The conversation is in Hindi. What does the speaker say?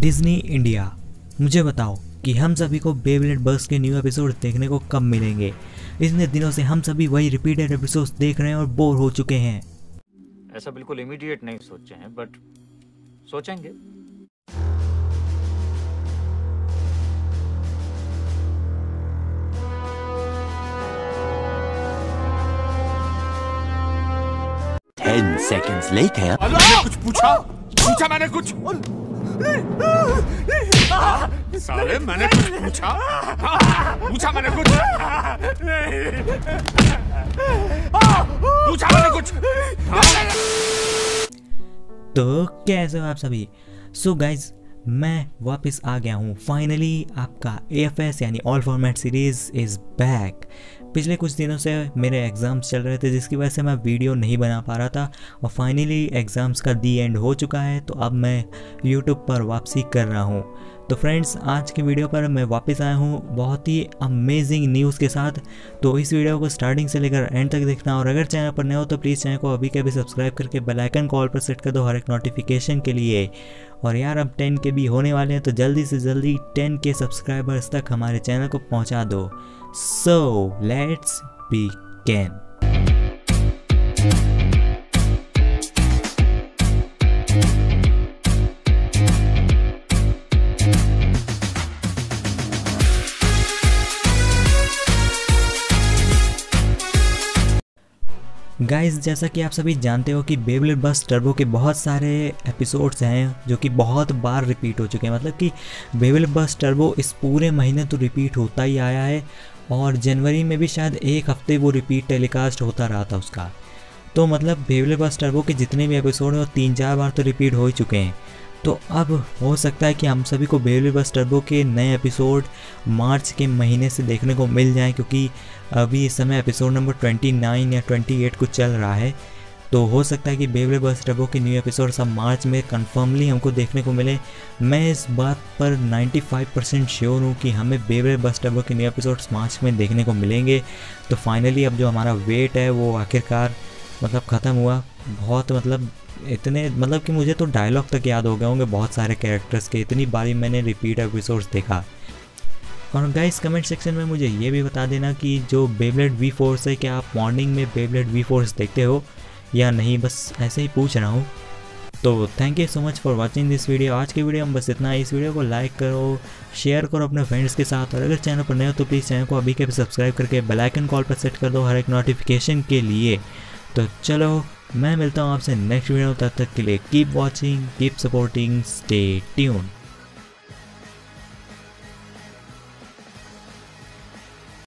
Disney India. मुझे बताओ कि हम सभी को बेब्लेड बर्स्ट के न्यू एपिसोड देखने को कब मिलेंगे। इतने दिनों से हम सभी वही रिपीटेड एपिसोड्स देख रहे हैं और बोर हो चुके हैं। ऐसा बिल्कुल इमीडिएट नहीं सोचे हैं, बट सोचेंगे। कुछ पूछा मैंने कुछ साले मैंने कुछ पूछा मैंने कुछ पूछा मैंने कुछ। तो कैसे हो आप सभी। सो गाइज मैं वापस आ गया हूँ फाइनली। आपका AFS यानी all format series is back. पिछले कुछ दिनों से मेरे एग्ज़ाम्स चल रहे थे जिसकी वजह से मैं वीडियो नहीं बना पा रहा था और फाइनली एग्ज़ाम्स का दी एंड हो चुका है, तो अब मैं यूट्यूब पर वापसी कर रहा हूँ। तो फ्रेंड्स आज की वीडियो पर मैं वापस आया हूँ बहुत ही अमेजिंग न्यूज़ के साथ। तो इस वीडियो को स्टार्टिंग से लेकर एंड तक देखना और अगर चैनल पर नए हो तो प्लीज़ चैनल को अभी के अभी सब्सक्राइब करके बेल आइकन कॉल पर सेट कर दो हर एक नोटिफिकेशन के लिए। और यार अब 10K भी होने वाले हैं, तो जल्दी से जल्दी 10K सब्सक्राइबर्स तक हमारे चैनल को पहुँचा दो। So let's begin. गाइज जैसा कि आप सभी जानते हो कि बेब्लेड बर्स्ट टर्बो के बहुत सारे एपिसोड्स हैं जो कि बहुत बार रिपीट हो चुके हैं। मतलब कि बेब्लेड बर्स्ट टर्बो इस पूरे महीने तो रिपीट होता ही आया है और जनवरी में भी शायद एक हफ्ते वो रिपीट टेलीकास्ट होता रहा था उसका। तो मतलब बेब्लेड बर्स्ट टर्बो के जितने भी एपिसोड हैं वो 3-4 बार तो रिपीट हो ही चुके हैं। तो अब हो सकता है कि हम सभी को बेब्लेड बर्स्ट टर्बो के नए एपिसोड मार्च के महीने से देखने को मिल जाएं, क्योंकि अभी इस समय एपिसोड नंबर 29 या 28 कुछ चल रहा है। तो हो सकता है कि बेब्लेड बर्स्ट टर्बो के न्यू एपिसोड सब मार्च में कंफर्मली हमको देखने को मिले। मैं इस बात पर 95% श्योर हूँ कि हमें बेब्लेड बर्स्ट टर्बो के न्यू एपिसोड्स मार्च में देखने को मिलेंगे। तो फाइनली अब जो हमारा वेट है वो आखिरकार मतलब ख़त्म हुआ। बहुत मतलब इतने मतलब कि मुझे तो डायलॉग तक याद हो गए होंगे बहुत सारे कैरेक्टर्स के, इतनी बारी मैंने रिपीट एपिसोड्स देखा। और गाइस कमेंट सेक्शन में मुझे ये भी बता देना कि जो बेब्लेड V फोर्स है क्या आप मॉर्निंग में बेब्लेड V फोर्स देखते हो या नहीं, बस ऐसे ही पूछ रहा हूँ। तो thank you so much for watching this video. आज की वीडियो में बस इतना। इस वीडियो को लाइक करो, शेयर करो अपने फ्रेंड्स के साथ और अगर चैनल पर नए हो तो प्लीज़ चैनल को अभी के अभी सब्सक्राइब करके बेल आइकन कॉल पर सेट कर दो हर एक नोटिफिकेशन के लिए। तो चलो मैं मिलता हूँ आपसे नेक्स्ट वीडियो। तब तक के लिए keep watching, keep supporting, stay tune.